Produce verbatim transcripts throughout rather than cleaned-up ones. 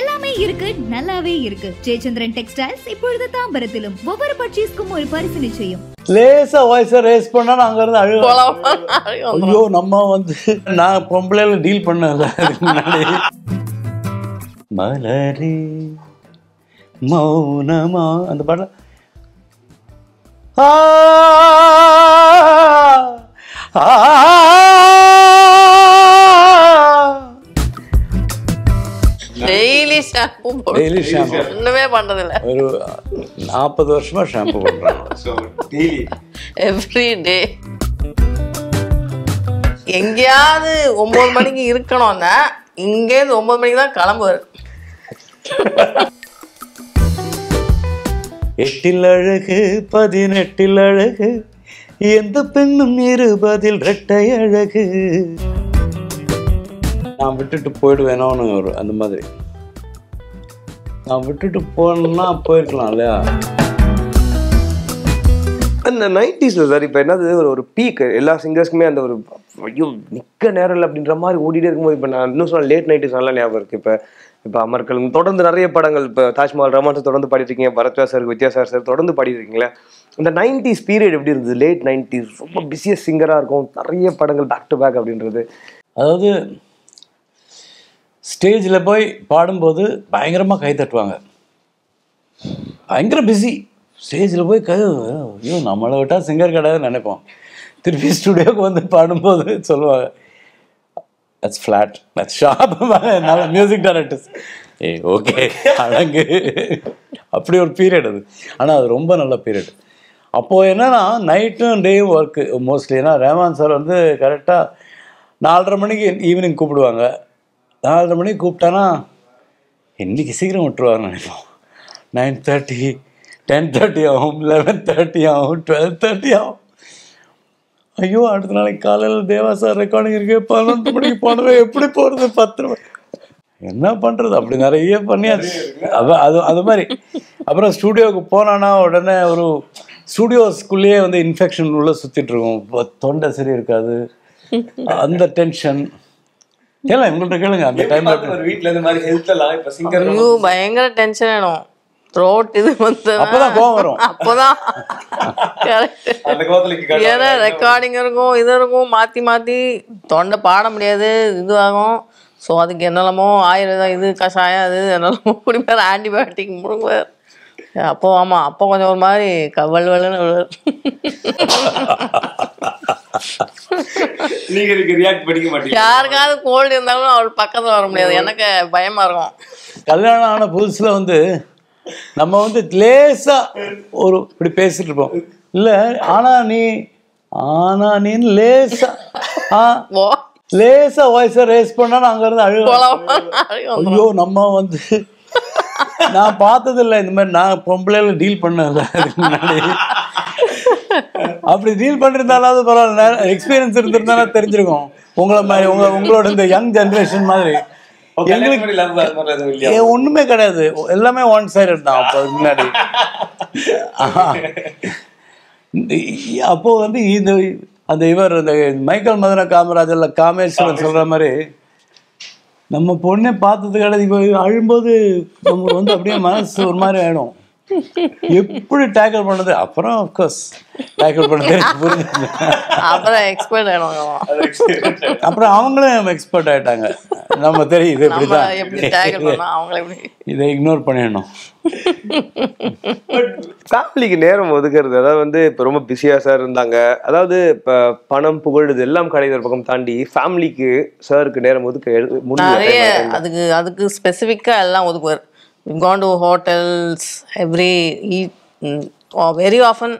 எல்லாமே இருக்கு, நல்லாவே இருக்கு. ஜெயச்சந்திரன் டெக்ஸ்டைல்ஸ் இப்பொழுது தாம்பரத்திலும் ஒவ்வொரு பர்ச்சேஸ்க்கும் ஒரு பரிசு நிச்சயம். லேசா வாய்ஸா ரேஸ் பண்ணா நான் அங்க இருந்து அழுக, ஐயோ நம்ம வந்து நான் பொம்பளைல டீல் பண்ணல. மலரே மௌனமா அந்த பாடல டெய்லி ஷாம்பு டெய்லி ஷாம்பு ஒண்ணுமே பண்றது இல்ல. ஒரு நாற்பது வருஷமா ஷாம்பு பண்றாங்க. எங்கேயாவது ஒன்பது மணிக்கு இருக்கணும்னா இங்கேருந்து ஒன்பது மணிக்கு தான் கிளம்புவாரு. எட்டில் அழகு பதினெட்டில் அழகு, எந்த பெண்ணும் இருபதில் ரெட்டை அழகு. நான் விட்டுட்டு போயிடுவேணும்னு ஒரு அந்த மாதிரி, நான் விட்டுட்டு போனா போயிருக்கலாம் இல்லையா. அந்த நைன்டிஸ்ல சார் இப்போ என்னது ஒரு ஒரு பீக் எல்லா சிங்கர்ஸ்க்குமே அந்த ஒரு ஐயோ நிற்க நேரம் இல்லை அப்படின்ற மாதிரி ஓடிட்டே இருக்கும்போது, இப்போ நான் இன்னும் சொன்னால் லேட் நைன்டிஸ் நல்லா ஞாபகம் இருக்குது. இப்போ இப்போ அமர்கள் தொடர்ந்து நிறைய படங்கள், இப்போ தாஜ்மஹால் ரஹ்மான் சார் தொடர்ந்து பாடிட்டுருக்கீங்க, பரத்வாஜ் சார், வித்யாசார் சார் தொடர்ந்து பாடிட்டுருக்கீங்களே. இந்த நைன்டிஸ் பீரியட் எப்படி இருந்தது? லேட் நைன்டிஸ் ரொம்ப பிஸியஸ்ட் சிங்கராக இருக்கும், நிறைய படங்கள் பேக் டு பேக் அப்படின்றது. அதாவது ஸ்டேஜில் போய் பாடும்போது பயங்கரமாக கை தட்டுவாங்க, பயங்கர பிஸி. ஸ்டேஜில் போய் கை ஐயோ நம்மளை விட்டால் சிங்கர் கிடையாதுன்னு நினைப்போம். திருப்பி ஸ்டுடியோவுக்கு வந்து பாடும்போது சொல்லுவாங்க, that's flat, that's sharp, நல்ல மியூசிக் டைரக்டர்ஸ் ஏ ஓகே அழகு. அப்படி ஒரு பீரியட் அது. ஆனால் அது ரொம்ப நல்ல பீரியட். அப்போது என்னென்னா நைட்டும் டேயும் ஒர்க்கு மோஸ்ட்லி. ஏன்னா ரஹ்மான் சார் வந்து கரெக்டாக நாலரை மணிக்கு ஈவினிங் கூப்பிடுவாங்க. நாலரை மணிக்கு கூப்பிட்டானா இன்றைக்கி சீக்கிரம் விட்டுருவாங்கன்னு நினைப்போம். நைன் தேர்ட்டி டென் தேர்ட்டி ஆகும், லெவன் தேர்ட்டி ஆகும், டுவெல் தேர்ட்டி ஆகும். ஐயோ அடுத்த நாளைக்கு காலையில் தேவா சார் ரெக்கார்டிங் இருக்கு, பதினொன்று மணிக்கு போனவே எப்படி போகிறது, பத்து மணி என்ன பண்ணுறது, அப்படி நிறைய பண்ணியாச்சு. அது அது அது மாதிரி அப்புறம் ஸ்டூடியோவுக்கு போனான்னா உடனே ஒரு ஸ்டூடியோஸ்குள்ளேயே வந்து இன்ஃபெக்ஷன் உள்ள சுற்றிட்டு இருக்கும். தொண்டை சரி இருக்காது, அந்த டென்ஷன். ஏன்னா எங்கள்கிட்ட கேளுங்க அந்த டைமில் வீட்டில் இந்த மாதிரி ஹெல்த்தெல்லாம் இப்போ சிங்கர் பயங்கர டென்ஷன் ஆகிடும். ரோட் இது வந்து அப்போதான் கோவம் வரும். அப்போதான் ஏன்னா ரெக்கார்டிங் இருக்கும், இது இருக்கும், மாற்றி மாற்றி தொண்டை பாட முடியாது, இதுவாகும். ஸோ அதுக்கு என்னெல்லாமோ ஆயுர்வேதம், இது கஷாயம், அது என்னெல்லாமோ குடிப்பார், ஆன்டிபயோட்டிக் முழுங்குவார். அப்போ ஆமாம் அப்போ கொஞ்சம் ஒரு மாதிரி கவல் வல்லுன்னு விழுவார். யாருக்காவது கோல்டு இருந்தாலும் அவள் பக்கத்தில் வர முடியாது, எனக்கு பயமாக இருக்கும். கல்யாணம் ஆன புதுசில் வந்து நம்ம வந்து லேசா ஒரு இப்படி பேசிட்டு இருப்போம் இல்ல, ஆனா நீ ஆனா நீ லேசா லேசா வாய்ஸா ரேஸ் பண்ணா நான் அங்க இருந்து அழுக, ஐயோ நம்ம வந்து நான் பார்த்தது இல்லை இந்த மாதிரி, நான் பொம்பளைல டீல் பண்ணல முன்னாடி. அப்படி டீல் பண்ணிருந்தாலும் பரவாயில்ல, எக்ஸ்பீரியன்ஸ் இருந்திருந்தால தெரிஞ்சிருக்கும். உங்களை மாதிரி உங்க உங்களோட இந்த யங் ஜெனரேஷன் மாதிரி எங்களுக்கு ஒண்ணுமே கிடையாது, எல்லாமே ஒன் சைடட் தான். அப்போ முன்னாடி அப்போ வந்து இது அந்த இவர் இந்த மைக்கேல் மதுரை காமராஜர்ல காமேஸ்வரன் சொல்ற மாதிரி நம்ம பொண்ணே பார்த்தது கிடையாது. இப்போ அழும்போது நமக்கு வந்து அப்படியே மனசு ஒரு மாதிரி ஆயிடும், எப்படி டேக்கிள் பண்ணது. அப்புறம் அப்புறம் அவங்களும் எக்ஸ்பர்ட் ஆயிட்டாங்க. நம்ம தெரியுது இதை இக்னோர் பண்ணிடணும். ஃபேமிலிக்கு நேரம் ஒதுக்குறது, அதாவது வந்து இப்போ ரொம்ப பிஸியாக சார் இருந்தாங்க, அதாவது இப்போ பணம் புகழ் இது எல்லாம் கிடைக்கிற பக்கம் தாண்டி ஃபேமிலிக்கு சாருக்கு நேரம் ஒதுக்க முடியாது. அதுக்கு அதுக்கு ஸ்பெசிஃபிக்காக எல்லாம் ஒதுக்குவார். We've gone to hotels, every, or very often,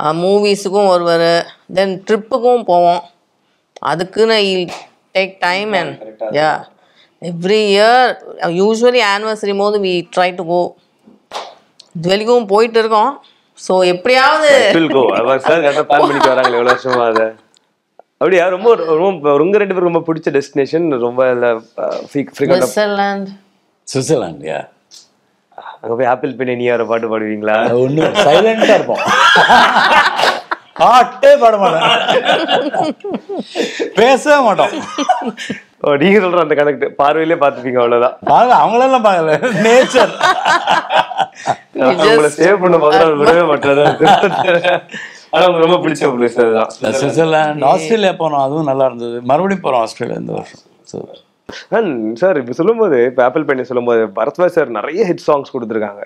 uh, movies, then trip, adukuna he'll take time and, yeah, every year, usually anniversary mode, we try to go, dwellikum poitu irukom, so eppiyavadhu, will go, sir, kada plan panikku varanga evlo varshama adha. Abadiya, romba, romba, unga rendu per romba pidicha destination, romba frequent. Switzerland. Switzerland, yeah. அங்கே போய் apple பின் நீ யார பாட்டு பாடுவீங்களா? ஒன்றும் சைலண்டாக இருப்போம், பாட்டே பாட மாட்டோம், பேசவே மாட்டோம். Oh, you told on the connect. Parville, Pathpinga, all that. Parville, nature. You just save for Australia. And sir, if you look at Apple Pen, sir, நிறைய hit songs கொடுத்திருக்காங்க.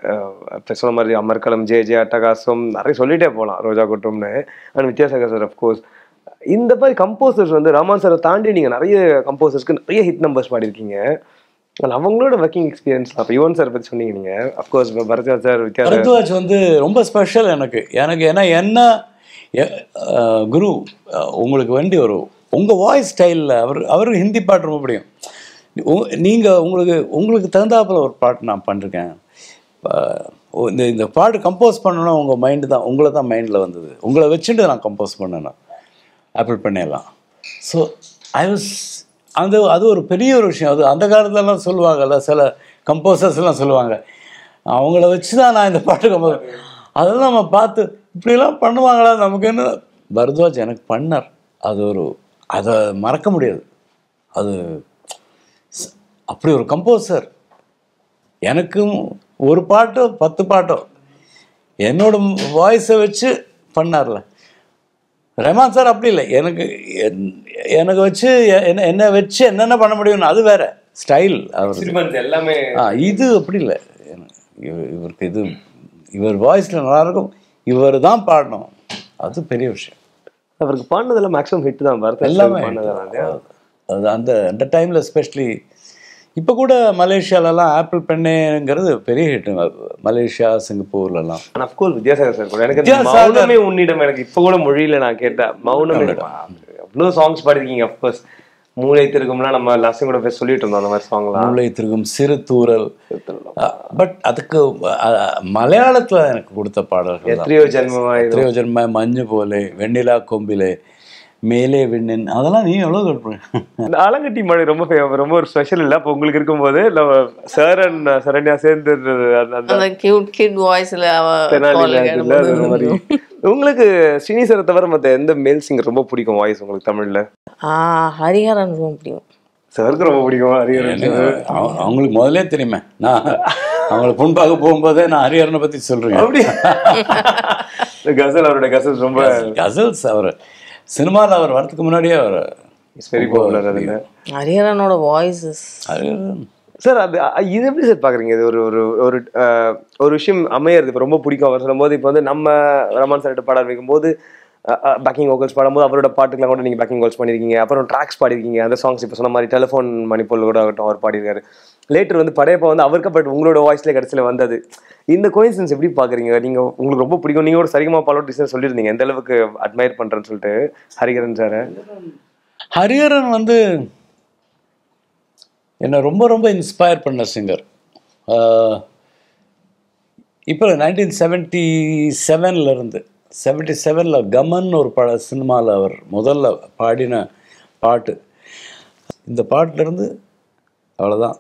பெசலமரி அமர்கலம் ஜேஜே அட்டகாசம் நிறைய சொல்லிட்டே போலாம் ரோஜா குட்டும்னு. And Vidyasagar sir of course. இந்த மாதிரி composers வந்து ரஹ்மான் சார் தாண்டி நீங்க நிறைய கம்போசர்ஸ்க்கு நிறைய ஹிட் நம்பர்ஸ் பாடி இருக்கீங்க. அவங்களோட வர்க்கிங் எக்ஸ்பீரியன்ஸ் அப்ப யுவன் சார் பத்தி சொன்னீங்க நீங்க. Of course Bharadwaj sir Vidyasagar. Bharadwaj வந்து ரொம்ப ஸ்பெஷல் எனக்கு. எனக்கு ஏன்னா என்ன குரு உங்களுக்கு வேண்டிய ஒரு உங்க வாய்ஸ் ஸ்டைல்ல அவர் அவர் ஹிந்தி பாட்டு ரொம்ப பிடிக்கும். நீங்க உங்களுக்கு உங்களுக்கு தகுந்தாப்புல ஒரு பாட்டு நான் பண்ணிருக்கேன். இந்த இந்த பாட்டு கம்போஸ் பண்ணனா உங்க மைண்ட் தான் உங்கள தான் மைண்ட்ல வந்தது. உங்கள வெச்சிட்டு நான் கம்போஸ் பண்ணேனா ஆப்பிள் பண்ணலாம். சோ ஐ வாஸ் அந்த அது ஒரு பெரிய ஒரு விஷயம். அது அந்த காலத்துல எல்லாம் சொல்வாங்கல சில கம்போசர்ஸ் எல்லாம் சொல்வாங்க. அவங்கள வெச்சு தான் நான் இந்த பாட்டு கம்போஸ். அதெல்லாம் நான் பார்த்து இப்படி எல்லாம் பண்ணுவாங்களா நமக்கு என்ன பரத்வாஜ் எனக்கு பண்ணார். அது ஒரு அத மறக்க முடியாது. அது அப்படி ஒரு கம்போசர். எனக்கும் ஒரு பாட்டோ பத்து பாட்டோ என்னோட வாய்ஸை வச்சு பண்ணார்ல. ரஹ்மான் சார் அப்படி இல்லை. எனக்கு எனக்கு வச்சு என்ன என்ன வச்சு என்னென்ன பண்ண முடியும்னு அது வேற ஸ்டைல் அவர் எல்லாமே. ஆ இது அப்படி இல்லை. இவருக்கு இது இவர் வாய்ஸில் நல்லாயிருக்கும். இவர் தான் பாடணும். அது பெரிய விஷயம். அவருக்கு பாடினதெல்லாம் மேக்ஸிமம் ஹிட் தான் வருது எல்லாமே. அது அந்த அந்த டைமில் எஸ்பெஷலி இப்போ கூட மலேசியாலலாம் ஆப்பிள் பெண்ணுங்கிறது பெரிய ஹிட்டுங்க. மலேசியா சிங்கப்பூர்லாம். ஆனால் அஃப்கோர்ஸ் வித்யாசாகர் சார் கூட எனக்கு மௌனமே உன்னிடம் எனக்கு இப்போ கூட மொழியில் நான் கேட்டேன் மௌனமே அவ்வளோ சாங்ஸ் பாடிருக்கீங்க. அஃப்கோர்ஸ் மூளை திருக்கும்லாம் நம்ம லாஸ்ட் கூட போய் சொல்லிட்டு இருந்தோம் அந்த மாதிரி சாங்லாம். மூளை திருக்கும் சிறு தூரல். பட் அதுக்கு மலையாளத்தில் எனக்கு கொடுத்த பாடல்கள் எத்தனையோ ஜென்மமா எத்தனையோ ஜென்ம மஞ்சு போலே வெண்ணிலா கொம்பிலே மேலே விண்ணின் அதெல்லாம் நீ எவ்வளோ கேட்பேன். ஆலங்கட்டி மழை ரொம்ப ரொம்ப ஒரு ஸ்பெஷல் இல்லை இப்போ உங்களுக்கு இருக்கும்போது சார் அண்ட் சரண்யா சேர்ந்து உங்களுக்கு ஸ்ரீனிசரை தவிர மற்ற எந்த மேல் சிங்கர் ரொம்ப பிடிக்கும் வாய்ஸ் உங்களுக்கு தமிழ்ல? ஹரிஹரன் ரொம்ப பிடிக்கும் சாருக்கு. ரொம்ப பிடிக்கும் ஹரிஹரன். அவங்களுக்கு முதலே தெரியுமே நான் அவங்களுக்கு முன்பாக போகும்போதே நான் ஹரிஹரனை பற்றி சொல்கிறேன். அப்படி கசல் அவருடைய கசல் ரொம்ப கசல்ஸ் அவர் சினிமாவில் அவர் வரதுக்கு முன்னாடியே அவர் வெரி பாப்புலர். அதில் ஹரிஹரனோட வாய்ஸஸ் ஹரிஹரன் சார் அது இது எப்படி சார் பார்க்குறீங்க? இது ஒரு ஒரு ஒரு ஒரு விஷயம் அமையறது இப்போ ரொம்ப பிடிக்கும் அவர் சொல்லும்போது. இப்போ வந்து நம்ம ரஹ்மான் சார்கிட்ட பாட வைக்கும்போது பேக்கிங் வோக்கல்ஸ் பாடும்போது அவரோட பாட்டுக்கெலாம் கூட நீங்கள் பேக்கிங் வோக்கல்ஸ் பண்ணியிருக்கீங்க. அப்புறம் ட்ராக்ஸ் பாடிருக்கீங்க அந்த சாங்ஸ். இப்போ சொன்ன மாதிரி டெலிஃபோன் மணிப்போல் கூட ஆகட்டும் அவர் பாடியிருக்காரு. லேட்டர் வந்து படையப்பா வந்து அவருக்கு பட் உங்களோட வாய்ஸ்லேயே கடைசியில் வந்தது. இந்த கோயின்சிடன்ஸ் எப்படி பார்க்குறீங்க? நீங்கள் உங்களுக்கு ரொம்ப பிடிக்கும். நீங்கள் ஒரு சரிகமா பாலோ டிசைன் சொல்லியிருந்தீங்க எந்த அளவுக்கு அட்மையர் பண்ணுறேன்னு சொல்லிட்டு ஹரிஹரன் சார். ஹரிஹரன் வந்து என்னை ரொம்ப ரொம்ப இன்ஸ்பயர் பண்ண சிங்கர். இப்போ நைன்டீன் செவன்ட்டி செவன்லேருந்து செவன்ட்டி செவனில் கமன் ஒரு பட சினிமாவில் அவர் முதல்ல பாடின பாட்டு இந்த பாட்டிலேருந்து அவ்வளோதான்.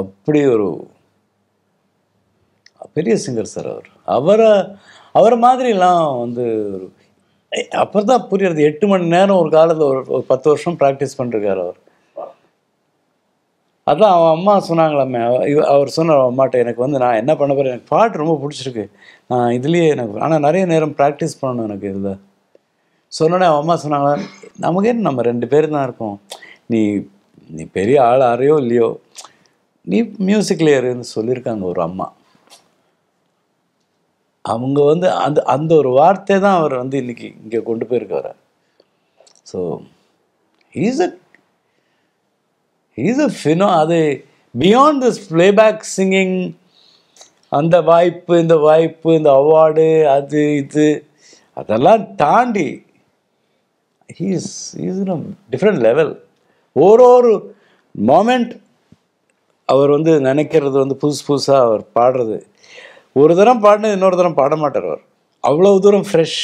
அப்படி ஒரு பெரிய சிங்கர் சார் அவர். அவரை அவரை மாதிரிலாம் வந்து ஒரு அப்புறம் தான் புரியுறது. எட்டு மணி நேரம் ஒரு காலத்தில் ஒரு ஒரு பத்து வருஷம் ப்ராக்டிஸ் பண்ணிருக்கார் அவர். அதான் அவன் அம்மா சொன்னாங்களாமே அவர் சொன்ன அம்மாட்ட எனக்கு வந்து நான் என்ன பண்ண போகிறேன் எனக்கு பாட்டு ரொம்ப பிடிச்சிருக்கு நான் இதுலேயே எனக்கு ஆனால் நிறைய நேரம் ப்ராக்டிஸ் பண்ணணும் எனக்கு இதில் சொன்னோடனே அவன் அம்மா சொன்னாங்களா நமக்கு என்ன நம்ம ரெண்டு பேர் தான் இருக்கோம் நீ நீ பெரிய ஆள் ஆறையோ இல்லையோ நீ மியூசிக்லேயே இருந்து சொல்லியிருக்காங்க ஒரு அம்மா. அவங்க வந்து அந்த அந்த ஒரு வார்த்தை தான் அவர் வந்து இன்னைக்கு இங்கே கொண்டு போயிருக்காரு. So is a is a Fino அது பியாண்ட் திஸ் பிளேபேக் சிங்கிங் அந்த வாய்ப்பு இந்த வாய்ப்பு இந்த அவார்டு அது இது அதெல்லாம் தாண்டி he's is in a different level. ஒரு ஒரு மொமெண்ட் அவர் வந்து நினைக்கிறது வந்து புதுசு புதுசாக அவர் பாடுறது. ஒரு தரம் பாடினது இன்னொரு தரம் பாட மாட்டார் அவர். அவ்வளோ தூரம் fresh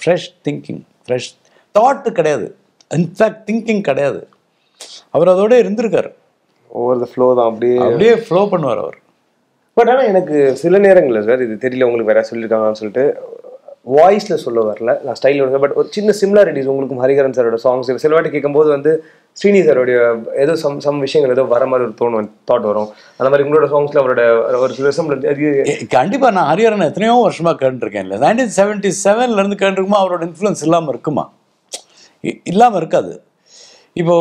fresh thinking fresh thought கிடையாது. இன்ஃபேக்ட் திங்கிங் கிடையாது. அவர் அதோட இருந்திருக்கார். ஓவர் த ஃப்ளோ தான் அப்படியே அப்படியே ஃப்ளோ பண்ணுவார் அவர். பட் ஆனால் எனக்கு சில நேரங்களில் சார் இது தெரியல உங்களுக்கு வேற சொல்லியிருக்காங்கன்னு சொல்லிட்டு வாய்ஸில் சொல்ல வரல நான் ஸ்டைலில். பட் ஒரு சின்ன சிம்லாரிட்டிஸ் உங்களுக்கும் ஹரிஹரன் சாரோட சாங்ஸ் சில வாட்டி கேட்கும்போது வந்து Srinivas some some விஷயங்கள் ஏதோ வர மாதிரி தோணும் தாட் வரும் அந்த மாதிரி உங்களோட சாங்ஸ்ல அவரோட ஒரு ரெசம்ப்ளன்ஸ் கண்டிப்பா நான் ஹரியரனை எத்தனையோ வருஷமா கேட்டிருக்கேன் இல்ல nineteen seventy-seven ல இருந்து கேட்டிருக்குமா அவரோட இன்ஃப்ளூயன்ஸ் இல்லாம இருக்குமா இல்லாம இருக்காது இப்போ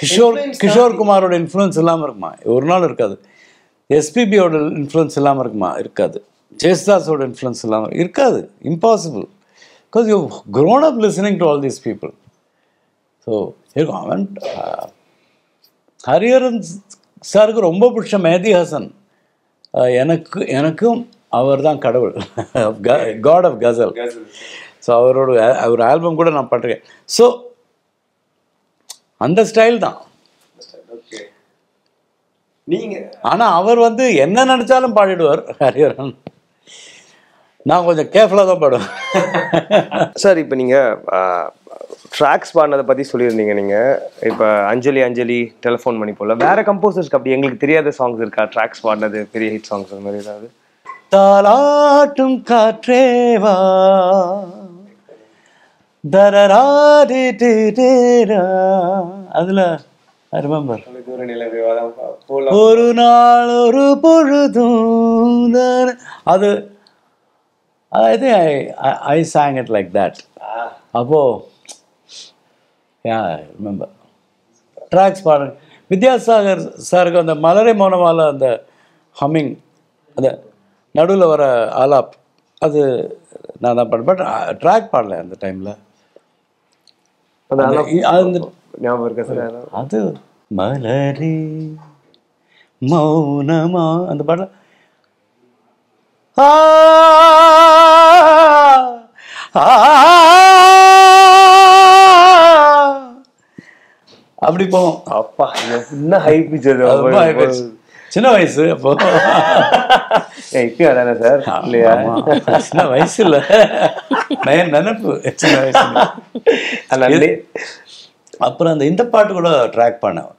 கிஷோர் கிஷோர் குமாரோட இன்ஃப்ளூயன்ஸ் இல்லாம இருக்குமா ஒரு நாள் இருக்காது S P B ஓட இன்ஃப்ளூயன்ஸ் இல்லாம இருக்குமா இருக்காது ஜெயஸ்தாஸோட இன்ஃப்ளூயன்ஸ் இல்லாம இருக்காது impossible because you have grown up listening to all these people so here comment uh, Hariharan sir ku romba pidicha Mehdi Hasan enakku enakkum avardan kadavul god of ghazal so avarodu avaru album kuda na patruken so and the style da okay neenga ana avar vandu enna nadichalum paadiduvar Hariharan na konja careful ah paadu sir ipo neenga Tracks பாடுனதை பற்றி சொல்லியிருந்தீங்க நீங்கள் இப்போ அஞ்சலி அஞ்சலி telephone பண்ணி போல வேறு கம்போசர்ஸ்க்கு அப்படி எங்களுக்கு தெரியாத சாங்ஸ் இருக்கா ட்ராக்ஸ் பாடினது பெரிய ஹிட் சாங்ஸ் அது மாதிரி ஏதாவது தாலாட்டும் காற்றேவா தரராடி டேரா அதில் ஐ ரிமெம்பர் ஒரு நாள் ஒரு பொழுதும் அது I think I I sang it like that அப்போது Yeah, I remember. Tracks part. Vidyasagar sir on the Malare Monavala and the humming, the Nadula or Alap. That's Nana part. But uh, track part at the time. La. That's Malare Monama and the part. Ah, ah. அப்படி போவோம் அப்பா என்ன hype பிச்சது சின்ன வயசு அப்போ இப்போ அதானே sir இல்லையா சின்ன வயசு இல்லை நான் நினப்பு சின்ன வயசு அதனால அப்புறம் அந்த இந்த பாட்டு கூட ட்ராக் பண்ணேன்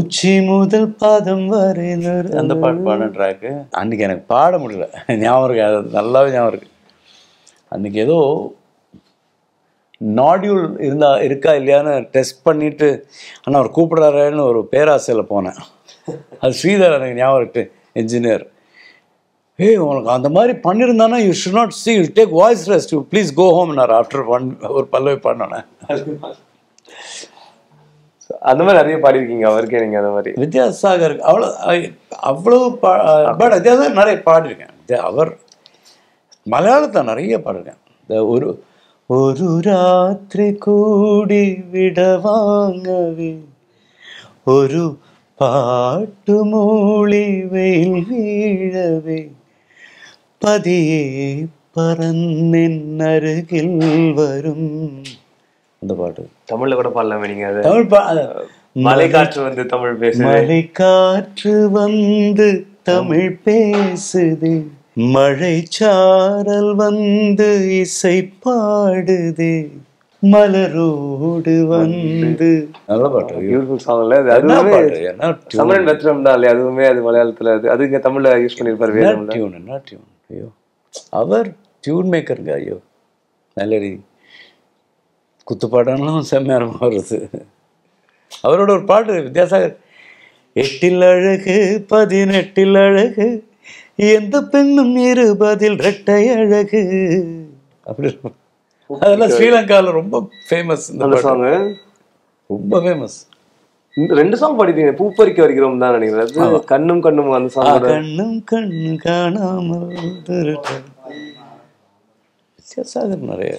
உச்சி முதல் பாதம் வரை அந்த பாட்டு பாட ட்ராக்கு அன்றைக்கி எனக்கு பாட முடியல ஞாபகம் இருக்கு அது நல்லாவே ஞாபகம் இருக்கு அன்றைக்கி ஏதோ நாடியூல் இருந்தா இருக்கா இல்லையான்னு டெஸ்ட் பண்ணிட்டு ஆனால் அவர் கூப்பிடுறாருன்னு ஒரு பேராசையில் போனேன் அது ஸ்ரீதர் எனக்கு ஞாபகம் இருக்கு என்ஜினியர் ஏய் உங்களுக்கு அந்த மாதிரி பண்ணியிருந்தானா you should not see you take voice rest you please go home நான் ஆஃப்டர் ஒன் ஒரு பல்லவி பண்ணோன்னே அந்த மாதிரி நிறைய பாடிருக்கீங்க அவருக்கே நீங்கள் அந்த மாதிரி வித்யாசாகர் அவ்வளோ அவ்வளோ பா பட் வித்யாசாகர் நிறைய பாடிருக்கேன் அவர் மலையாளத்தை நிறைய பாடிருக்கேன் இந்த ஒரு ஒரு ராத்திரி கூடி விட வாங்கவே ஒரு பாட்டு மூளி வெயில் வீழவே பதியே பறந்தின் அருகில் வரும் அந்த பாட்டு தமிழ்ல கூட பாடலாமே நீங்க அது தமிழ் பா மலைக்காற்று வந்து தமிழ் பேசுது மலைக்காற்று வந்து தமிழ் பேசுது மழை சாரல் வந்து இசை பாடுதே மலரோடு வந்து நல்ல பாட்டு பியூட்டிஃபுல் சாங்ல சமரன் ரத்னம் தான் இல்லையா அதுவுமே அது மலையாளத்துல அது இங்க தமிழ்ல யூஸ் பண்ணிருப்பாரு வேற டியூன் ஐயோ அவர் டியூன் மேக்கருங்க ஐயோ நல்லடி குத்துப்பாடலாம் செம்மையாக வருது அவரோட ஒரு பாட்டு வித்யாசாகர் எட்டில் அழகு பதினெட்டில் அழகு எந்த பெண்ணும் இருபதில் இரட்டை அழகு அப்படி அதெல்லாம் ஸ்ரீலங்காவில் ரொம்ப ஃபேமஸ் இந்த சாங் ரொம்ப ஃபேமஸ் ரெண்டு சாங் பாடிட்டீங்க பூப்பறிக்க வரைக்கும் தான் நினைக்கிறேன் கண்ணும் கண்ணும் அந்த சாங் கண்ணும் கண்ணு காணாமல் நிறைய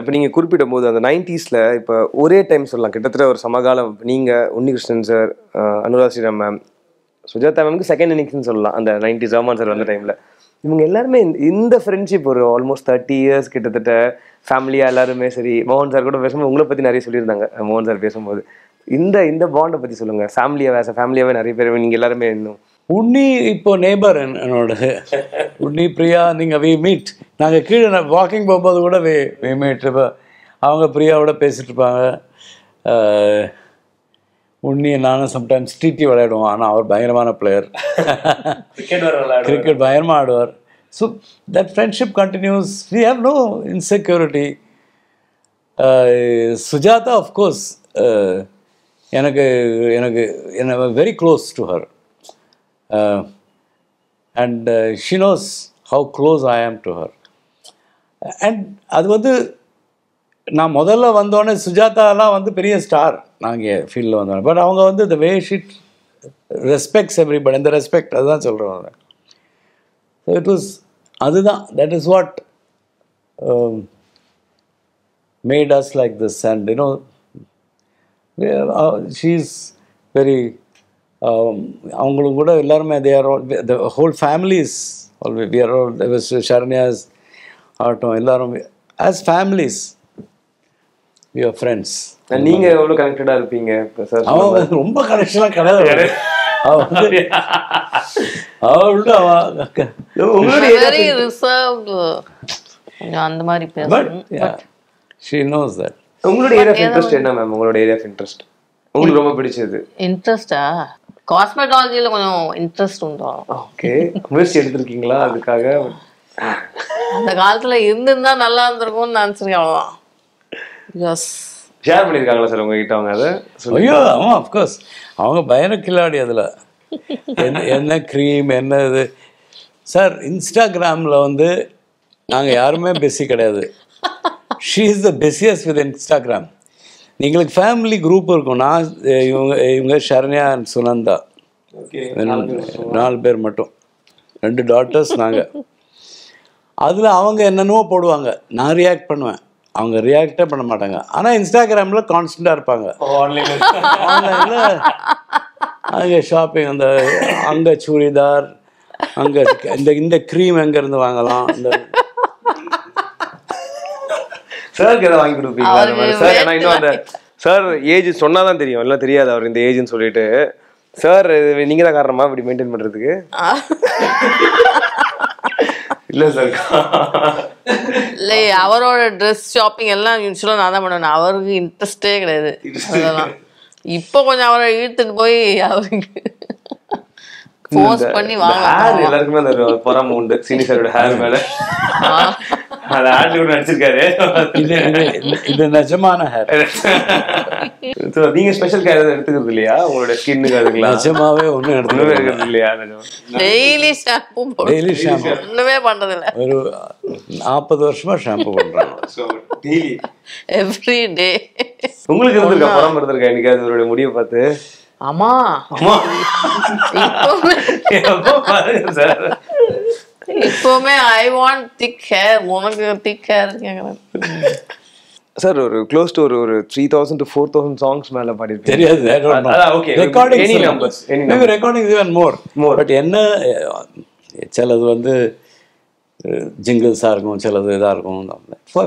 இப்போ நீங்கள் குறிப்பிடும் போது அந்த நைன்டீஸில் இப்போ ஒரே டைம் சொல்லலாம் கிட்டத்தட்ட ஒரு சமகாலம் நீங்கள் உன்னிகிருஷ்ணன் சார் அனுராக் ஸ்ரீராம் மேம் சுஜாதா மேம்க்கு செகண்ட் இன்னிங்ஸ்னு சொல்லலாம் அந்த நைன்டிஸ் ரஹ்மான் சார் அந்த டைமில் இவங்க எல்லாருமே இந்த ஃப்ரெண்ட்ஷிப் ஒரு ஆல்மோஸ்ட் தேர்ட்டி இயர்ஸ் கிட்டத்தட்ட ஃபேமிலியாக எல்லாருமே சரி மோகன் சார் கூட பேசும்போது உங்களை பற்றி நிறைய சொல்லியிருந்தாங்க மோகன் சார் பேசும்போது இந்த இந்த பாண்டை பற்றி சொல்லுங்கள் ஃபேமிலியாக வேச ஃபேமிலியாகவே நிறைய பேர் நீங்கள் எல்லாருமே இன்னும் உன்னி இப்போது நேபர் என்னோட உன்னி பிரியா நீங்கள் வி மீட் நாங்கள் கீழே வாக்கிங் போகும்போது கூட வி வி மீட் இப்போ அவங்க பிரியாவோட பேசிகிட்டு இருப்பாங்க உன்னியை நானும் சம்டைம்ஸ் டிடி விளையாடுவோம் ஆனால் அவர் பயங்கரமான பிளேயர் கிரிக்கெட் பயங்கரமாக ஆடுவார் so that friendship continues we have no insecurity Sujatha of course எனக்கு எனக்கு என்ன very close to her. Uh, and uh, she knows how close I am to her. And அது வந்து நான் முதல்ல வந்தோனே சுஜாதாலாம் வந்து பெரிய ஸ்டார் நாங்க ஃபீல்ட்ல வந்தோம். But அவங்க வந்து the way she respects everybody and the respect அதுதான் சொல்றாங்க. So it was அதுதான் that is what um, made us like this, and you know Yeah, uh, she's very. Um, they are all, the whole family is always. We are all. There was Sharnia's, Arto, as families, we are friends. And you are all connected, are you, sir? Oh, very connection, connected. Oh, very reserved. But yeah, she knows that. What area of interest is your area of interest? What area of interest is your interest? Ah, cosmetology is your interest. Okay. You are studying it, that's why. If you are studying it, yes. Share with you, sir, you can tell me. Oh, of course. They cream, sir, Instagram, busy. She is the busiest with Instagram. You have a family group, Sharnia and Sunanda. Okay. Two daughters. I react to them. They react to them. But Instagram is constant. Online. Online. Shopping. Churidar. Cream. Sir, get away from me. Sir, I know that. Sir, age is sonna than three. All three are in the age and solid. Sir, when you are going to maintain it, no, sir. Like our dress shopping, all usually nada mano. Our interested like that. Ippo konja our eat and boy our post panni vaanga. Hair, எல்லாருக்குமே அந்த பரமூண்டு சீனியரோட hair மேல. It's a Najamana hair. So, being a special character, or skin daily shampoo. Daily shampoo. So, daily. Every day. Amma. Amma. I want thick hair. I want thick hair. Sir, close to three thousand to four thousand songs. I don't know. Recordings. Any numbers. Maybe recordings even more. But jingles are going,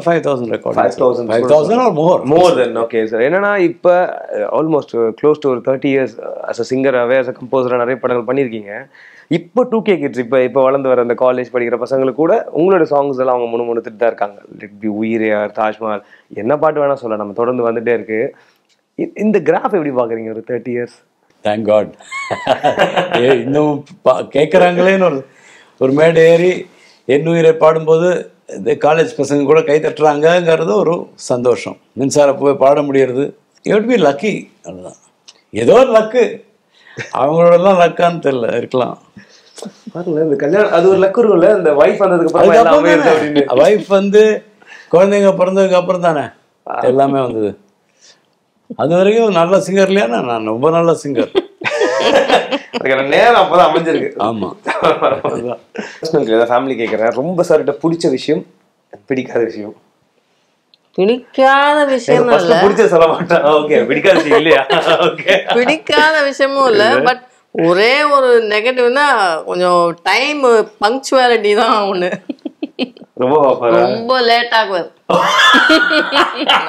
five thousand recordings. five thousand or more. More than, okay, sir. Now, almost close to thirty years as a singer, as a composer. Now, two K kids, now, college, your songs like Uire, Taj Mahal, in the graph, how do you see thirty years? Thank God. You have to be lucky. I don't know. The wife and the wife and the Kornanga Pernanga Pernana. Singer Lena, no banana singer. The family cake, Rumbasar, the Pudicha Vishim, and Pidika Vishim. Pidika Vishim, okay, Pidika Vishim, okay. Pidika Vishim, but ஒரே ஒரு நெகட்டிவ்னா கொஞ்சம் time punctuality தான் ஒன்னு ரொம்ப ரொம்ப late ஆகும்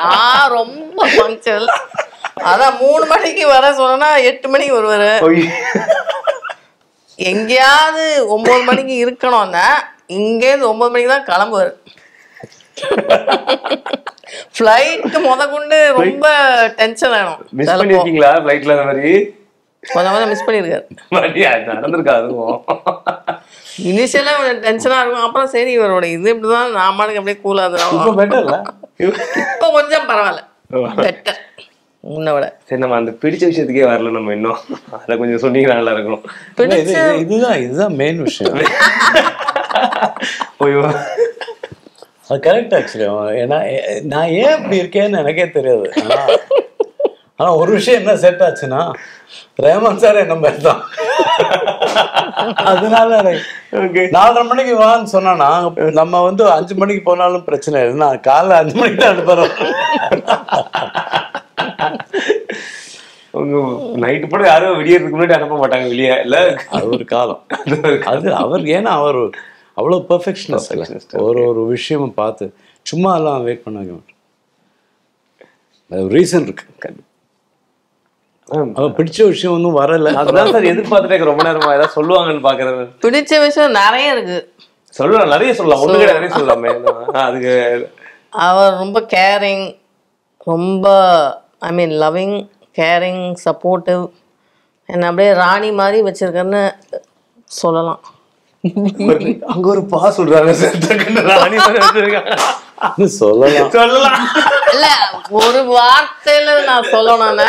நான் ரொம்ப பங்க்சுவல் அத மூணு மணிக்கு வர சொன்னா எட்டு மணிக்கு வருவாரு எங்கயாவது ஒன்பது மணிக்கு இருக்கணும்னா இங்க இருந்து ஒன்பது மணிக்கு தான் கிளம்புவாரு ஃளைட் முத கொண்டு ரொம்ப டென்ஷன் ஆகும் மிஸ் பண்ணிட்டீங்களா ஃளைட்ல அந்த மாதிரி I miss it. But yeah, that's another car. Initially, I tension. I say, you are cool. Better. Better. சரி நம்ம அந்த பிடிச்ச விஷயத்துக்கே வரல, நம்ம இன்னும் அதை கொஞ்சம் சொன்னீங்கன்னா நல்லா இருக்கணும். இதுதான் இதுதான் மெயின் விஷயம். ஓய்யோ அது கரெக்ட். ஆக்சுவலி ஏன்னா நான் ஏன் அப்படி இருக்கேன்னு எனக்கே தெரியாது. ஆனா ஒரு விஷயம் என்ன செட் ஆச்சுன்னா, ரஹ்மான் சார் என்ன மாதிரி தான். அதனால நாலரை மணிக்கு வான்னு சொன்னா நம்ம வந்து அஞ்சு மணிக்கு போனாலும் பிரச்சனை இல்லை, நான் காலைல அஞ்சு மணிக்கு தான் அனுப்புறேன். நைட்டு போட யாரும் விடியறதுக்கு முன்னாடி அனுப்ப மாட்டாங்க வெளியே. இல்லை அது ஒரு காலம். அது அவர் ஏன்னா அவர் அவ்வளோ பெர்ஃபெக்ஷனிஸ்ட். ஒரு ஒரு விஷயமும் பார்த்து சும்மா எல்லாம் வெயிட் பண்ண வைக்க மாட்டேன். அது ரீசன் இருக்கு. அவன் பிடிச்ச விஷயம் ஒன்றும் வரல, அதெல்லாம் சார் எதிர்பார்த்துட்டு ரொம்ப நேரமா ஏதாவது சொல்லுவாங்கன்னு பாக்குறது. பிடிச்ச விஷயம் நிறைய இருக்கு, சொல்லலாம், நிறைய சொல்லலாம், ஒன்று கிடையாது நிறைய சொல்லலாமே. அதுக்கு அவர் ரொம்ப கேரிங், ரொம்ப I mean loving, caring, supportive, என்ன அப்படியே ராணி மாதிரி வச்சிருக்கேன்னு சொல்லலாம். அங்க ஒரு பா சொல்றாங்க ஒரு வார்த்தையில நான் சொல்லணும்னா,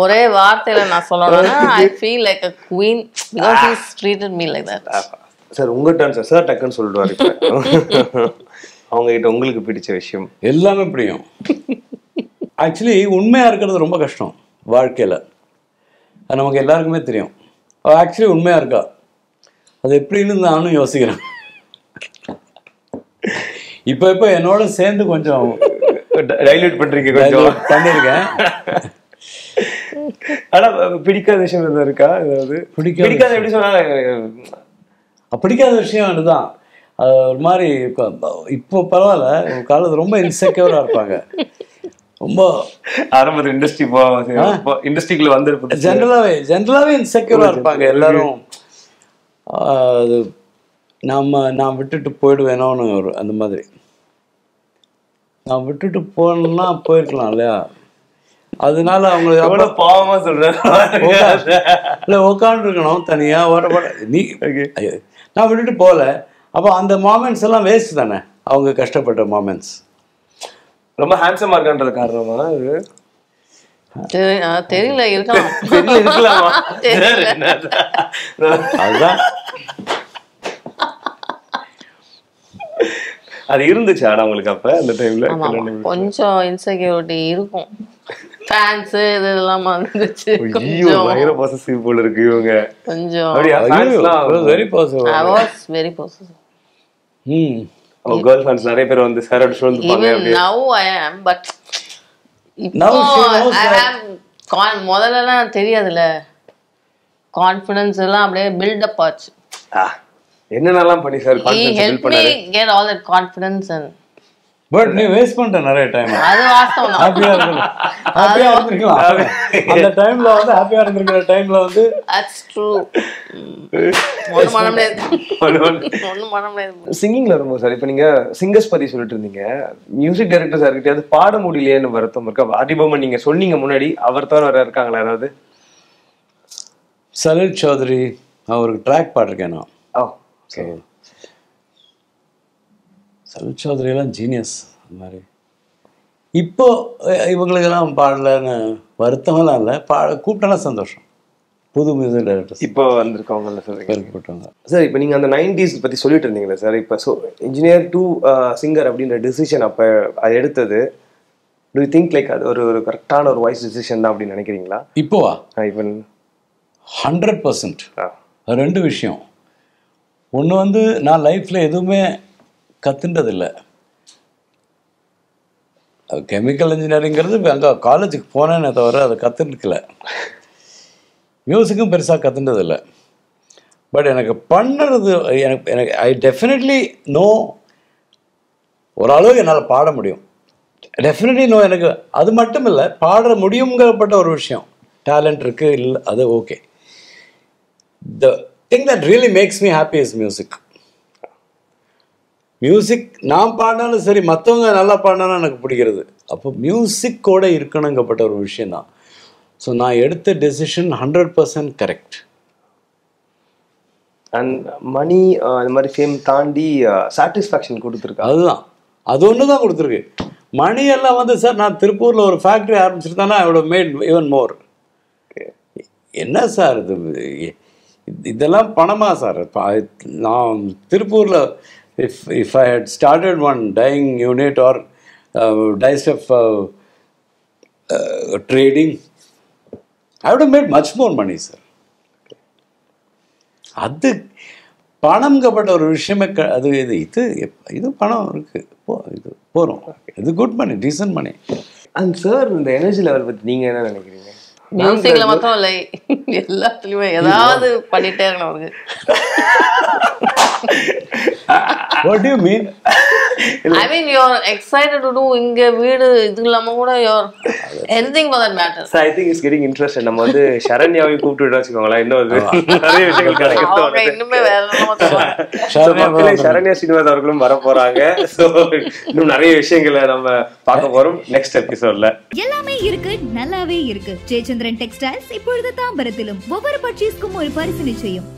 ஒரே வார்த்தையில நான் சொல்லணும்னா I feel like a queen because he treated me like that. Sir உங்க டர்ன் சார். சார் டக்குன்னு சொல்லிடுவாரு. அவங்க கிட்ட உங்களுக்கு பிடிச்ச விஷயம் எல்லாமே பிடிக்கும். ஆக்சுவலி உண்மையாக இருக்கிறது ரொம்ப கஷ்டம் வாழ்க்கையில், அது நமக்கு எல்லாருக்குமே தெரியும். ஆக்சுவலி உண்மையாக இருக்கா அது எப்படின்னு நானும் யோசிக்கிறேன். இப்போ இப்போ என்னோட சேர்ந்து கொஞ்சம் டைல்யூட் பண்ணுறீங்க, கொஞ்சம் பண்ணியிருக்கேன். ஆனால் பிடிக்காத விஷயம் எதாவது இருக்கா? அதாவது பிடிக்காத எப்படி சொன்னால் பிடிக்காத விஷயம் என்னதான் ஒரு மாதிரி இப்போ பரவாயில்ல, காலத்து ரொம்ப இன்செக்யூராக இருப்பாங்க, ரொம்ப ஆரம்பத்தில் இண்டஸ்ட்ரி இண்டஸ்ட்ரிக்குள்ள வந்து ஜென்ரலாகவே ஜென்ரலாகவே இன்செக்யூராக இருப்பாங்க எல்லாரும். அது நம்ம நான் விட்டுட்டு போயிடுவேணும்னு ஒரு அந்த மாதிரி, நான் விட்டுட்டு போகணுன்னா போயிருக்கலாம் இல்லையா, அதனால அவங்களுக்கு பாவமா சொல்றேன். இல்லை உட்காந்துருக்கணும் தனியா ஓட நீ நான் விட்டுட்டு போகல. அப்போ அந்த மொமெண்ட்ஸ் எல்லாம் வேஸ்ட் தானே, அவங்க கஷ்டப்பட்ட மொமெண்ட்ஸ். ரொம்ப ஹேண்ட்ஸமா இருக்கான்றது காரணமா அது தெரியல, இருக்கலாம் இருக்கலாமா, அதுதான் அது இருந்துச்சு. ஆனா உங்களுக்கு அப்ப அந்த டைம்ல கொஞ்சம் இன்செக்யூரிட்டி இருக்கும், ஃபேன்ஸ் இதெல்லாம் வந்துச்சு. ஐயோ பயங்கர பொசசிவ் போல இருக்கு இவங்க, கொஞ்சம் ஃபேன்ஸ்லாம் very possessive. I was very possessive. ம் அவங்க गर्ल फ्रेंड्स நிறைய பேர் வந்து சரட் ஷோல்ட் பாங்க அப்படியே. நவ ஐ அம் பட் நவ ஐ அம் கான் முதல்லல தெரியாதுல, கான்ஃபிடன்ஸ் எல்லாம் அப்படியே பில்ட் அப் ஆச்சு. என்னன்னலாம் பண்ணி சார் கான்ஃபிடன்ஸ் பில்ட் பண்ணாரு. He helped me get all that confidence and but நீ வேஸ்ட் பண்ணிட்ட நிறைய டைம். அது வாஸ்தவம். ஹாப்பியா இருக்கலாம், ஹாப்பியா இருக்கலாம். அந்த டைம்ல வந்து ஹாப்பியா இருந்திருக்கிற டைம்ல வந்து தட்ஸ் ட்ரூ. ஒண்ணு மனமே ஒண்ணு மனமே சிங்கிங்ல ரொம்ப சார். இப்போ நீங்க சிங்கர்ஸ் பத்தி சொல்லிட்டு இருந்தீங்க, மியூசிக் டைரக்டர் சார் கிட்ட அது பாட முடியலையேன்னு வருத்தம் இருக்கா? ஆதிபமன் நீங்க சொன்னீங்க முன்னாடி, அவர் தான் வர இருக்காங்களா யாராவது? சலில் சௌத்ரி அவருக்கு ட்ராக் பாடிருக்கேன் நான். Oh okay. சலில் சௌத்ரியெல்லாம் ஜீனியஸ். அந்த மாதிரி இப்போ இவங்களுக்கெல்லாம் பாடலன்னு வருத்தமெல்லாம் இல்லை, பாட கூப்பிட்டெல்லாம் சந்தோஷம். புது மியூசிக் டைரக்டர் இப்போ வந்திருக்கவங்கல்ல சார், கேள்விப்பட்டவங்க சார். இப்போ நீங்கள் அந்த நைன்டிஸ் பற்றி சொல்லிட்டு இருந்தீங்களே சார், இப்போ ஸோ இன்ஜினியர் டூ சிங்கர் அப்படின்ற டெசிஷன் அப்போ அது எடுத்தது, டூ யூ திங்க் லைக் அது ஒரு ஒரு கரெக்டான ஒரு வாய்ஸ் டெசிஷன் தான் அப்படின்னு நினைக்கிறீங்களா? இப்போவா இப்போ ஹண்ட்ரட் பர்சன்ட் ரெண்டு விஷயம். ஒன்று வந்து நான் லைஃப்பில் எதுவுமே கத்துன்றதில்லை, கெமிக்கல் இன்ஜினியரிங்கிறது அங்கே காலேஜுக்கு போனேன்னு தவிர அதை கற்றுக்கல. மியூசிக்கும் பெருசாக கற்றுன்றதில்லை. பட் எனக்கு பண்ணுறது எனக்கு எனக்கு ஐ டெஃபினெட்லி நோ ஓரளவுக்கு என்னால் பாட முடியும். டெஃபினெட்லி நோ எனக்கு அது மட்டும் இல்லை, பாட முடியுங்கிறப்பட்ட ஒரு விஷயம் டேலண்ட் இருக்குது இல்லை, அது okay. The thing that really makes me happy is music. Music நான் பாடினாலும் சரி, மற்றவங்க நல்லா பாடினாலும் எனக்கு பிடிக்கிறது. அப்போ மியூசிக்கோட இருக்கணுங்கப்பட்ட ஒரு விஷயந்தான். ஸோ நான் எடுத்த decision hundred percent correct. And money அது மாதிரி ஃபேம் தாண்டி சாட்டிஸ்ஃபேக்ஷன் கொடுத்துருக்கு, அதுதான் அது ஒன்று தான் கொடுத்துருக்கு. money ella vandu sir na Tirupur la or factory aarambicirthana I would have made even more okay enna sir idella panama sir na Tirupur la if if I had started one dyeing unit or uh, dyestuff uh, uh, trading I would have made much more money sir அது பணம் கபட ஒரு விஷயம் அது இது இது பணம் இருக்கு இது போறோம் இது good money decent money and sir இந்த எனர்ஜி லெவல் பத்தி நீங்க என்ன நினைக்கிறீங்க மியூசிக்ல மட்டும் இல்லை எல்லாத்துலயும் ஏதாவது பண்ணிட்டே இருக்கணும் what do you mean I mean you are excited to do இங்க வீடு இதுலமா கூட your anything for that matter so I think it's getting interesting நம்ம வந்து சரண்யாவை கூப்பிட்டுட்டோம் வெச்சுக்கோங்களா இன்னும் நிறைய விஷயங்கள் கிடைக்கும் ஓகே இன்னுமே வேற என்னமோ சரண்யா சரண்யா சீனிவாஸ் அவர்களும் வர போறாங்க சோ இன்னும் நிறைய விஷயங்களை நம்ம பார்க்க போறோம் நெக்ஸ்ட் எபிசோட்ல எல்லாமே இருக்கு நல்லாவே இருக்கு ஜெயச்சந்திரன் டெக்ஸ்டைல்ஸ் இப்பொழுது தாம்பரத்திலும் ஒவ்வொரு பர்ச்சேஸ்க்கும் ஒரு பரிசு நிச்சயம்